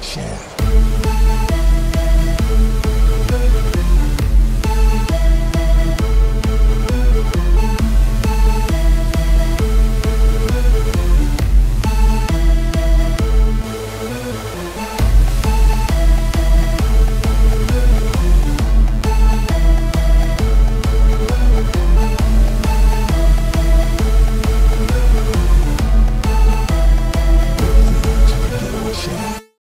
chance.